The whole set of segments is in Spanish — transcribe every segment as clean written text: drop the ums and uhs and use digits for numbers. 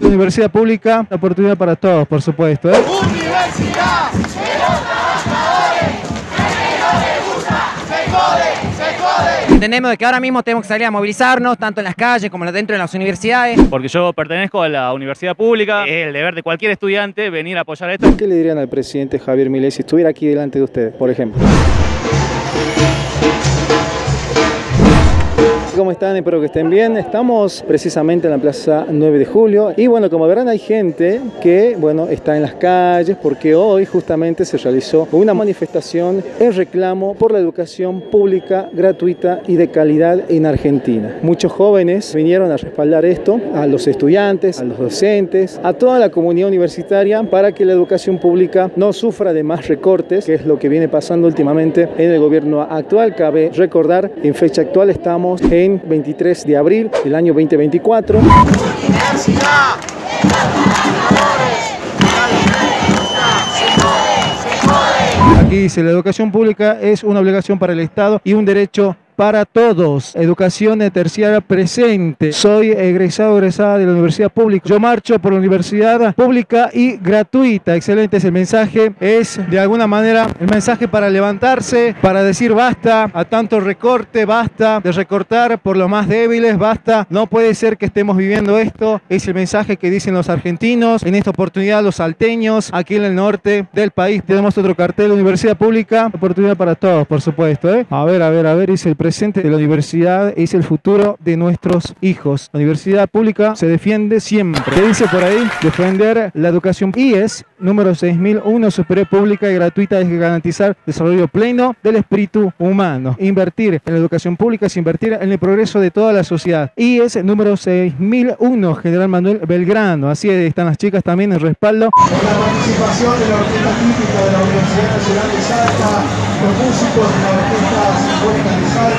La universidad pública, la oportunidad para todos, por supuesto. ¡Universidad! Entendemos que ahora mismo tenemos que salir a movilizarnos, tanto en las calles como dentro de las universidades. Porque yo pertenezco a la universidad pública, es el deber de cualquier estudiante venir a apoyar esto. ¿Qué le dirían al presidente Javier Milei si estuviera aquí delante de ustedes, por ejemplo? ¿Cómo están? Espero que estén bien. Estamos precisamente en la Plaza 9 de Julio y bueno, como verán hay gente que está en las calles porque hoy justamente se realizó una manifestación en reclamo por la educación pública, gratuita y de calidad en Argentina. Muchos jóvenes vinieron a respaldar esto, a los estudiantes, a los docentes, a toda la comunidad universitaria para que la educación pública no sufra de más recortes, que es lo que viene pasando últimamente en el gobierno actual. Cabe recordar, en fecha actual estamos en 23 de abril del año 2024. ¡Universidad! Aquí dice, la educación pública es una obligación para el Estado y un derecho para todos. Educación terciaria presente. Soy egresado o egresada de la universidad pública. Yo marcho por la universidad pública y gratuita. Excelente, es el mensaje. Es de alguna manera el mensaje para levantarse, para decir basta a tanto recorte, basta de recortar por los más débiles, basta. No puede ser que estemos viviendo esto. Es el mensaje que dicen los argentinos. En esta oportunidad los salteños, aquí en el norte del país. Tenemos otro cartel, universidad pública. Oportunidad para todos, por supuesto, ¿eh? A ver, dice el presidente. De la universidad es el futuro de nuestros hijos. La universidad pública se defiende siempre. ¿Qué dice por ahí? Defender la educación IES número 6001, superior, pública y gratuita, es garantizar desarrollo pleno del espíritu humano. Invertir en la educación pública es invertir en el progreso de toda la sociedad. IES número 6001, General Manuel Belgrano. Así están las chicas también en respaldo. Con la participación de la orquesta típica de la Universidad Nacional de Salta, los músicos de la orquesta sinfónica de Salta,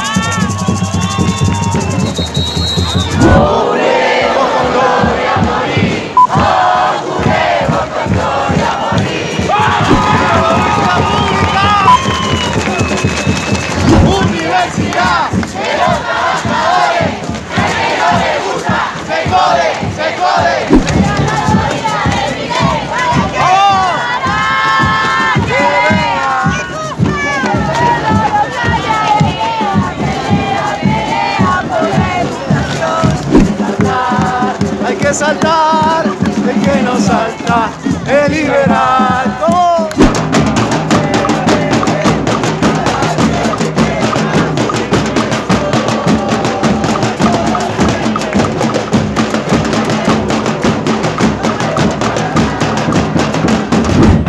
Saltar, el que no salta es liberal. ¡Oh!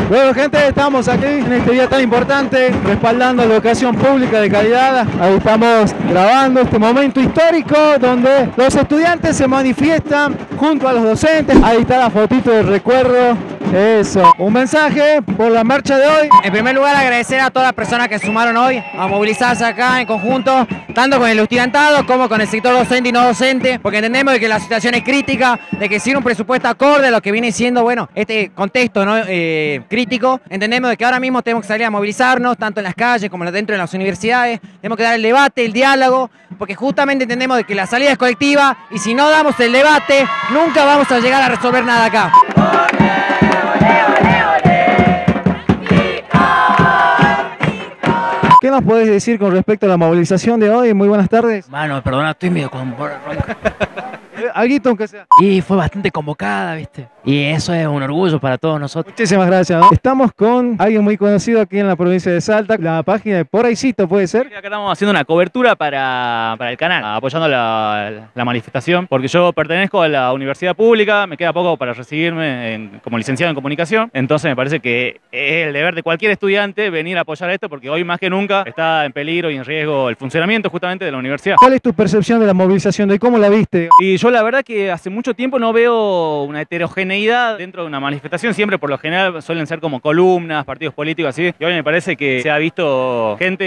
Bueno, gente, estamos aquí en este día tan importante, respaldando la educación pública de calidad. Ahí estamos grabando este momento histórico donde los estudiantes se manifiestan junto a los docentes. Ahí está la fotito del recuerdo. Eso, un mensaje por la marcha de hoy. En primer lugar, agradecer a todas las personas que sumaron hoy a movilizarse acá en conjunto, tanto con el estudiantado como con el sector docente y no docente, porque entendemos que la situación es crítica, de que sirve un presupuesto acorde a lo que viene siendo, este contexto, ¿no? Crítico. Entendemos de que ahora mismo tenemos que salir a movilizarnos, tanto en las calles como dentro de las universidades. Tenemos que dar el debate, el diálogo, porque justamente entendemos de que la salida es colectiva y si no damos el debate, nunca vamos a llegar a resolver nada acá. ¿Qué nos podés decir con respecto a la movilización de hoy? Muy buenas tardes. Mano, perdona, estoy medio con... Alguito, aunque sea. Y fue bastante convocada, ¿viste? Y eso es un orgullo para todos nosotros. Muchísimas gracias, ¿no? Estamos con alguien muy conocido aquí en la provincia de Salta, la página de Por Ahícito, ¿puede ser? Acá estamos haciendo una cobertura para el canal, apoyando la manifestación, porque yo pertenezco a la universidad pública, me queda poco para recibirme como licenciado en comunicación, entonces me parece que es el deber de cualquier estudiante venir a apoyar esto, porque hoy más que nunca está en peligro y en riesgo el funcionamiento justamente de la universidad. ¿Cuál es tu percepción de la movilización de hoy? ¿Cómo la viste? Y yo la verdad que hace mucho tiempo no veo una heterogeneidad dentro de una manifestación. Siempre, por lo general, suelen ser como columnas, partidos políticos, así. Y hoy me parece que se ha visto gente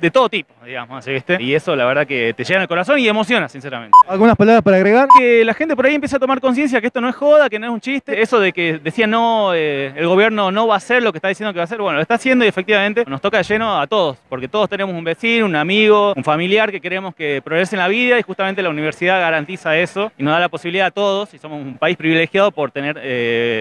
de todo tipo, digamos, así, ¿viste? Y eso, la verdad, que te llega al corazón y emociona, sinceramente. ¿Algunas palabras para agregar? Que la gente por ahí empieza a tomar conciencia que esto no es joda, que no es un chiste. Eso de que decía no, el gobierno no va a hacer lo que está diciendo que va a hacer. Bueno, lo está haciendo y efectivamente nos toca de lleno a todos, porque todos tenemos un vecino, un amigo, un familiar que queremos que progrese en la vida, y justamente la universidad garantiza eso y nos da la posibilidad a todos, y somos un país privilegiado por tener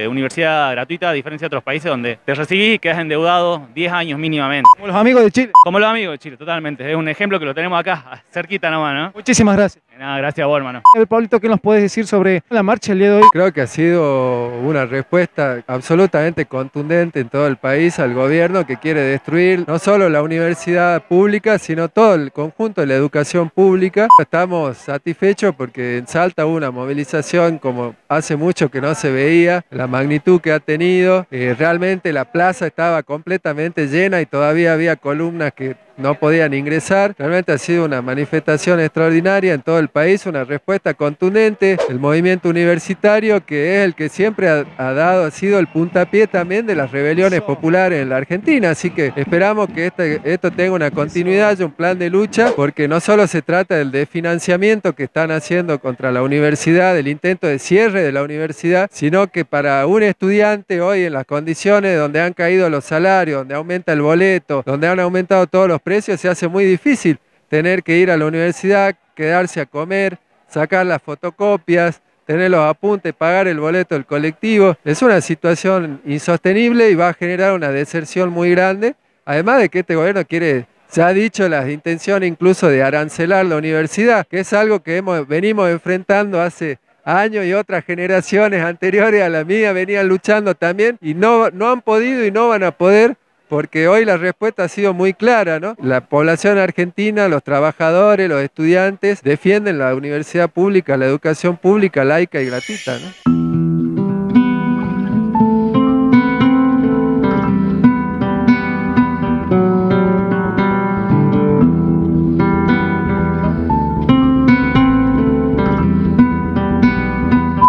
universidad gratuita, a diferencia de otros países donde te recibís y quedás endeudado 10 años mínimamente. Como los amigos de Chile. Como los amigos de Chile, totalmente. Es un ejemplo que lo tenemos acá, cerquita nomás, ¿no? Muchísimas gracias. Nada, gracias a vos, hermano. Pablito, ¿qué nos podés decir sobre la marcha el día de hoy? Creo que ha sido una respuesta absolutamente contundente en todo el país al gobierno que quiere destruir no solo la universidad pública, sino todo el conjunto de la educación pública. Estamos satisfechos porque en Salta hubo una movilización como hace mucho que no se veía, la magnitud que ha tenido. Realmente la plaza estaba completamente llena y todavía había columnas que no podían ingresar. Realmente ha sido una manifestación extraordinaria en todo el país, una respuesta contundente. El movimiento universitario, que es el que siempre ha sido el puntapié también de las rebeliones populares en la Argentina. Así que esperamos que esto tenga una continuidad y un plan de lucha, porque no solo se trata del desfinanciamiento que están haciendo contra la universidad, del intento de cierre de la universidad, sino que para un estudiante hoy, en las condiciones donde han caído los salarios, donde aumenta el boleto, donde han aumentado todos los precios, se hace muy difícil tener que ir a la universidad, quedarse a comer, sacar las fotocopias, tener los apuntes, pagar el boleto del colectivo. Es una situación insostenible y va a generar una deserción muy grande, además de que este gobierno quiere, se ha dicho, las intenciones incluso de arancelar la universidad, que es algo que venimos enfrentando hace años, y otras generaciones anteriores a la mía venían luchando también y no han podido y no van a poder. Porque hoy la respuesta ha sido muy clara, ¿no? La población argentina, los trabajadores, los estudiantes defienden la universidad pública, la educación pública, laica y gratuita, ¿no?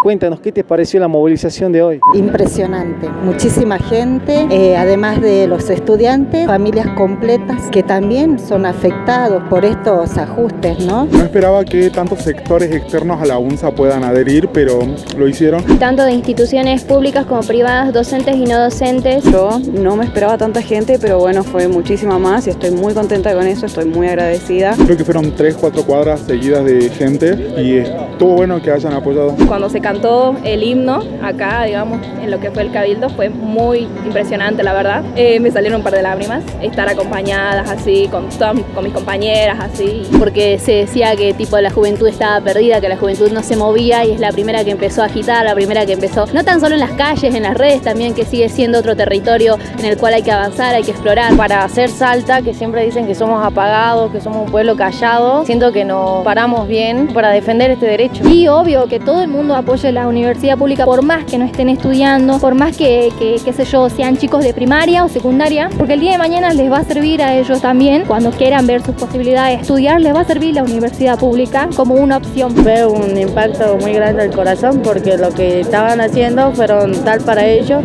Cuéntanos, ¿qué te pareció la movilización de hoy? Impresionante, muchísima gente, además de los estudiantes, familias completas que también son afectados por estos ajustes, ¿no? No esperaba que tantos sectores externos a la UNSA puedan adherir, pero lo hicieron. Tanto de instituciones públicas como privadas, docentes y no docentes. Yo no me esperaba tanta gente, pero bueno, fue muchísima más y estoy muy contenta con eso, estoy muy agradecida. Creo que fueron 3 o 4 cuadras seguidas de gente y estuvo bueno que hayan apoyado. Cuando se cantó el himno acá, digamos, en lo que fue el Cabildo, fue muy impresionante, la verdad. Me salieron un par de lágrimas, estar acompañadas así, con mis compañeras, así. Porque se decía que tipo la juventud estaba perdida, que la juventud no se movía, y es la primera que empezó a agitar, la primera que empezó, no tan solo en las calles, en las redes también, que sigue siendo otro territorio en el cual hay que avanzar, hay que explorar. Para hacer Salta, que siempre dicen que somos apagados, que somos un pueblo callado, siento que nos paramos bien para defender este derecho. Y obvio que todo el mundo apoya la universidad pública, por más que no estén estudiando, por más que qué sé yo, sean chicos de primaria o secundaria, porque el día de mañana les va a servir a ellos también, cuando quieran ver sus posibilidades de estudiar, les va a servir la universidad pública como una opción. Fue un impacto muy grande al corazón, porque lo que estaban haciendo fueron tal para ellos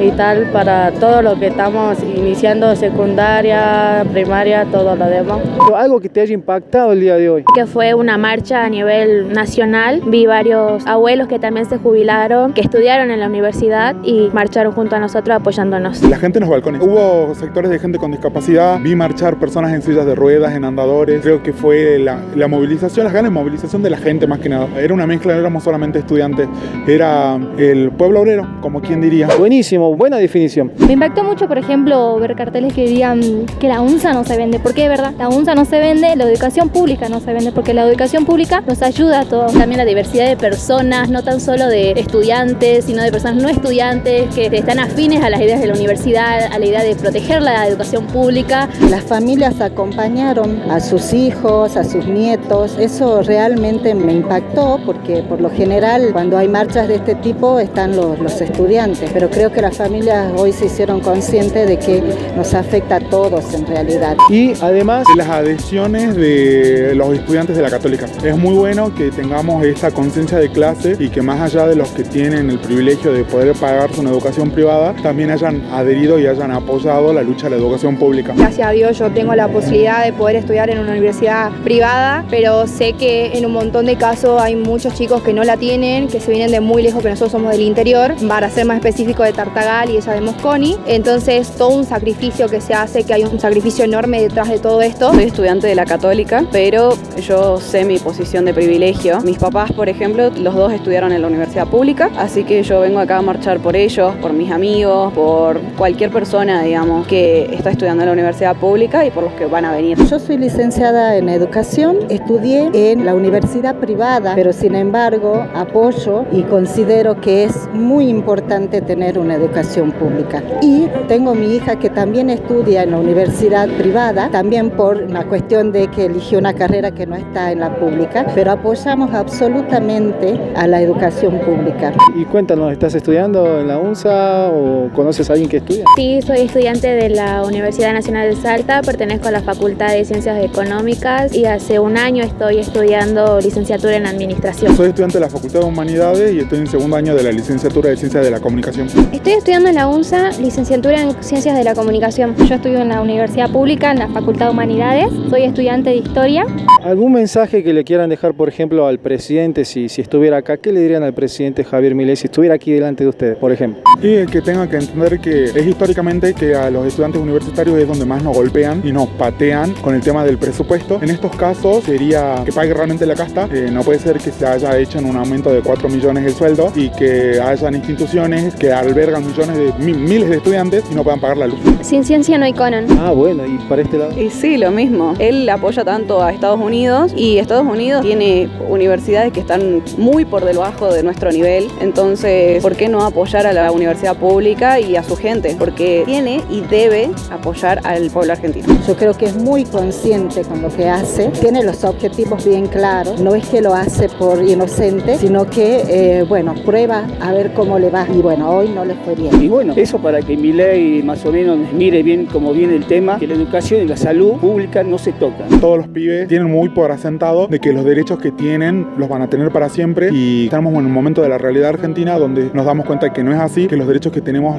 y tal para todo lo que estamos iniciando, secundaria, primaria, todo lo demás. Algo que te haya impactado el día de hoy. Que fue una marcha a nivel nacional, vi varios abuelos que también se jubilaron, que estudiaron en la universidad y marcharon junto a nosotros apoyándonos. La gente en los balcones, hubo sectores de gente con discapacidad, vi marchar personas en sillas de ruedas, en andadores. Creo que fue la movilización, las ganas de movilización de la gente más que nada. Era una mezcla, no éramos solamente estudiantes, era el pueblo obrero, como quien diría. Buenísimo. Buena definición. Me impactó mucho, por ejemplo, ver carteles que digan que la UNSA no se vende, porque de verdad, la UNSA no se vende, la educación pública no se vende, porque la educación pública nos ayuda a todos. También la diversidad de personas, no tan solo de estudiantes, sino de personas no estudiantes que están afines a las ideas de la universidad, a la idea de proteger la educación pública. Las familias acompañaron a sus hijos, a sus nietos. Eso realmente me impactó, porque por lo general, cuando hay marchas de este tipo, están los estudiantes, pero creo que las las familias hoy se hicieron conscientes de que nos afecta a todos en realidad. Y además las adhesiones de los estudiantes de la Católica. Es muy bueno que tengamos esta conciencia de clase y que más allá de los que tienen el privilegio de poder pagar su educación privada, también hayan adherido y hayan apoyado la lucha de la educación pública. Gracias a Dios yo tengo la posibilidad de poder estudiar en una universidad privada, pero sé que en un montón de casos hay muchos chicos que no la tienen, que se vienen de muy lejos, que nosotros somos del interior, para ser más específico de Tartagal y ella de Mosconi. Entonces todo un sacrificio que se hace, que hay un sacrificio enorme detrás de todo esto. Soy estudiante de la Católica, pero yo sé mi posición de privilegio. Mis papás, por ejemplo, los dos estudiaron en la universidad pública, así que yo vengo acá a marchar por ellos, por mis amigos, por cualquier persona, digamos, que está estudiando en la universidad pública y por los que van a venir. Yo soy licenciada en educación, estudié en la universidad privada, pero sin embargo apoyo y considero que es muy importante tener una educación pública. Y tengo mi hija que también estudia en la universidad privada, también por la cuestión de que eligió una carrera que no está en la pública, pero apoyamos absolutamente a la educación pública. Y cuéntanos, ¿estás estudiando en la UNSA o conoces a alguien que estudia? Sí, soy estudiante de la Universidad Nacional de Salta, pertenezco a la Facultad de Ciencias Económicas y hace un año estoy estudiando licenciatura en Administración. Soy estudiante de la Facultad de Humanidades y estoy en segundo año de la licenciatura de Ciencias de la Comunicación. Estoy estudiando en la UNSA, licenciatura en Ciencias de la Comunicación. Yo estudio en la Universidad Pública, en la Facultad de Humanidades, soy estudiante de Historia. ¿Algún mensaje que le quieran dejar, por ejemplo, al presidente, si estuviera acá? ¿Qué le dirían al presidente Javier Milei si estuviera aquí delante de ustedes, por ejemplo? Y que tengan que entender que es históricamente que a los estudiantes universitarios es donde más nos golpean y nos patean con el tema del presupuesto. En estos casos sería que pague realmente la casta, no puede ser que se haya hecho en un aumento de 4 millones el sueldo y que hayan instituciones que albergan millones de miles de estudiantes y no puedan pagar la luz. Sin ciencia no hay Conan. Ah, bueno, ¿y para este lado? Y sí, lo mismo. Él apoya tanto a Estados Unidos y Estados Unidos tiene universidades que están muy por debajo de nuestro nivel, entonces ¿por qué no apoyar a la universidad pública y a su gente? Porque tiene y debe apoyar al pueblo argentino. Yo creo que es muy consciente con lo que hace, tiene los objetivos bien claros, no es que lo hace por inocente, sino que, bueno, prueba a ver cómo le va y bueno, hoy no le fue bien. Y bueno, eso para que Milei más o menos mire bien cómo viene el tema, que la educación y la salud pública no se tocan. Todos los pibes tienen muy por asentado de que los derechos que tienen los van a tener para siempre y estamos en un momento de la realidad argentina donde nos damos cuenta que no es así, que los derechos que tenemos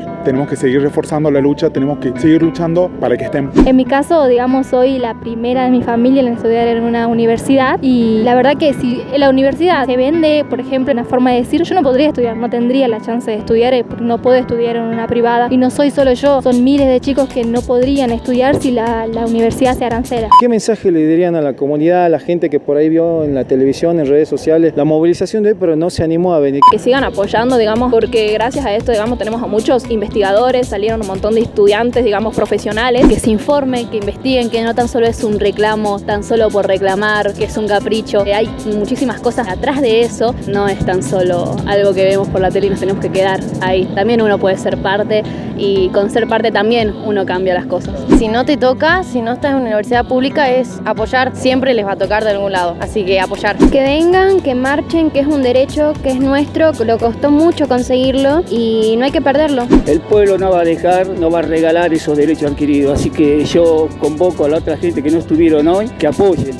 que seguir reforzando la lucha, tenemos que seguir luchando para que estén. En mi caso, digamos, soy la primera de mi familia en estudiar en una universidad y la verdad que si en la universidad se vende, por ejemplo, una forma de decir, yo no podría estudiar, no tendría la chance de estudiar, no puedo estudiar en una privada y no soy solo yo, son miles de chicos que no podrían estudiar si la universidad se arancela. ¿Qué mensaje le dirían a la comunidad, a la gente que por ahí vio en la televisión, en redes sociales, la movilización de hoy, pero no se animó a venir? Que sigan apoyando, digamos, porque gracias a esto, digamos, tenemos a muchos investigadores, salieron un montón de estudiantes, digamos, profesionales, que se informen, que investiguen, que no tan solo es un reclamo, tan solo por reclamar, que es un capricho, que hay muchísimas cosas atrás de eso, no es tan solo algo que vemos por la tele y nos tenemos que quedar ahí. También uno puede ser parte y con ser parte también uno cambia las cosas. Si no te toca, si no estás en una universidad pública, es apoyar, siempre les va a tocar de algún lado, así que apoyar. Que vengan, que marchen, que es un derecho, que es nuestro, que lo costó mucho conseguirlo y no hay que perderlo. El pueblo no va a dejar, no va a regalar esos derechos adquiridos, así que yo convoco a la otra gente que no estuvieron hoy, que apoyen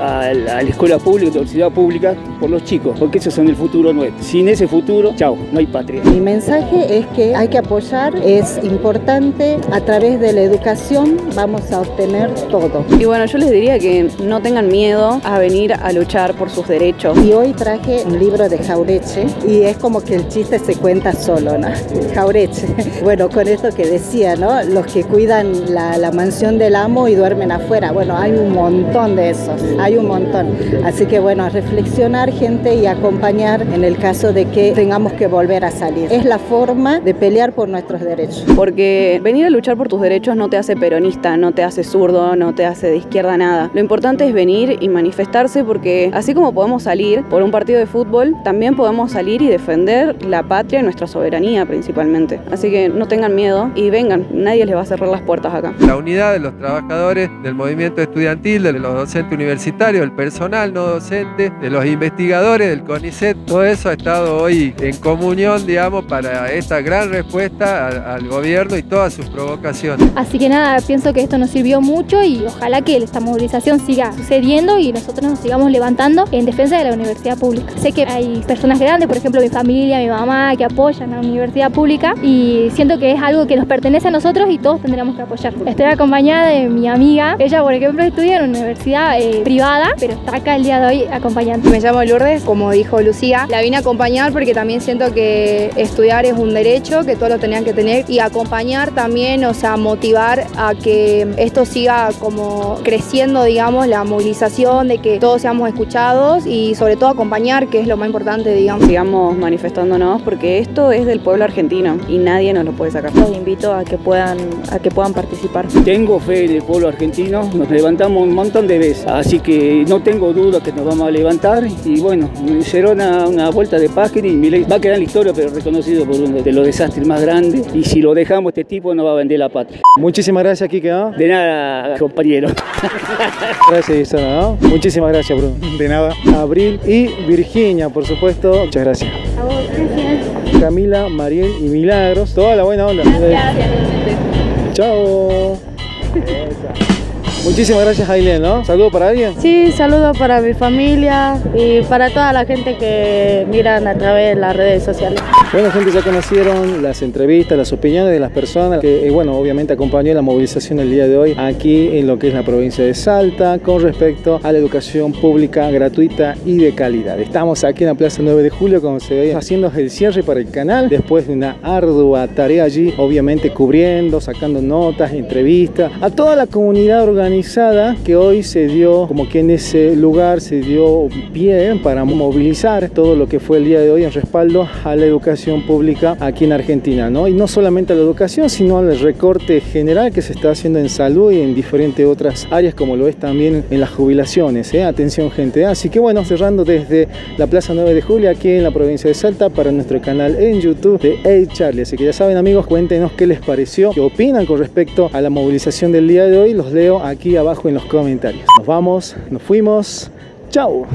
a la escuela pública, a la universidad pública, por los chicos, porque esos son el futuro nuestro. Sin ese futuro, chao, no hay patria. Mi mensaje es que hay que apoyar, es importante, a través de la educación vamos a obtener todo. Y bueno, yo les diría que no tengan miedo a venir a luchar por sus derechos. Y hoy traje un libro de Jauretche y es como que el chiste se cuenta solo, ¿no? Jauretche. Bueno, con esto que decía, ¿no? Los que cuidan la mansión del amo y duermen afuera. Bueno, hay un montón de esos, hay un montón. Así que bueno, reflexionar, gente, y acompañar en el caso de que tengamos que volver a salir. Es la forma de pelear por nuestros derechos. Porque venir a luchar por tus derechos no te hace peronista, no te hace zurdo, no te hace de izquierda nada. Lo importante es venir y manifestarse porque así como podemos salir por un partido de fútbol, también podemos salir y defender la patria y nuestra soberanía principalmente. Así que no tengan miedo y vengan, nadie les va a cerrar las puertas acá. La unidad de los trabajadores del movimiento estudiantil, de los docentes universitarios, el personal no docente, de los investigadores, del CONICET, todo eso ha estado hoy en comunión, digamos, para este esta gran respuesta al gobierno y todas sus provocaciones. Así que nada, pienso que esto nos sirvió mucho y ojalá que esta movilización siga sucediendo y nosotros nos sigamos levantando en defensa de la universidad pública. Sé que hay personas grandes, por ejemplo mi familia, mi mamá, que apoyan a la universidad pública y siento que es algo que nos pertenece a nosotros y todos tendremos que apoyar. Estoy acompañada de mi amiga, ella por ejemplo estudia en una universidad privada, pero está acá el día de hoy acompañando. Me llamo Lourdes, como dijo Lucía, la vine a acompañar porque también siento que estudiar es un derecho, que todos lo tenían que tener y acompañar también, o sea, motivar a que esto siga como creciendo, digamos, la movilización, de que todos seamos escuchados y sobre todo acompañar, que es lo más importante, digamos. Sigamos manifestándonos porque esto es del pueblo argentino y nadie nos lo puede sacar. Los invito a que puedan participar. Tengo fe en el pueblo argentino, nos levantamos un montón de veces, así que no tengo duda que nos vamos a levantar y bueno, será una vuelta de página y Milei va a quedar en la historia, pero reconocido por uno de los desastres más grandes y si lo dejamos este tipo no va a vender la patria. Muchísimas gracias, Kike, ¿no? De nada, compañero. Gracias, Isana, ¿no? Muchísimas gracias, Bruno. De nada. Abril y Virginia, por supuesto. Muchas gracias. A vos, gracias. Camila, Mariel y Milagros. Toda la buena onda. Gracias. Chao. Muchísimas gracias, Aileen, ¿no? ¿Saludo para alguien? Sí, saludo para mi familia y para toda la gente que miran a través de las redes sociales. Bueno, gente, ya conocieron las entrevistas, las opiniones de las personas que, bueno, obviamente acompañó la movilización el día de hoy aquí en lo que es la provincia de Salta con respecto a la educación pública gratuita y de calidad. Estamos aquí en la Plaza 9 de Julio, como se ve, haciendo el cierre para el canal después de una ardua tarea allí, obviamente cubriendo, sacando notas, entrevistas a toda la comunidad organizada que hoy se dio, como que en ese lugar se dio pie para movilizar todo lo que fue el día de hoy en respaldo a la educación pública aquí en Argentina, ¿no? Y no solamente a la educación, sino al recorte general que se está haciendo en salud y en diferentes otras áreas, como lo es también en las jubilaciones, ¿eh? Atención, gente. Así que bueno, cerrando desde la Plaza 9 de Julio, aquí en la provincia de Salta, para nuestro canal en YouTube de Hey Charly. Así que ya saben, amigos, cuéntenos qué les pareció, qué opinan con respecto a la movilización del día de hoy. Los leo aquí abajo en los comentarios. Nos vamos, nos fuimos, chao.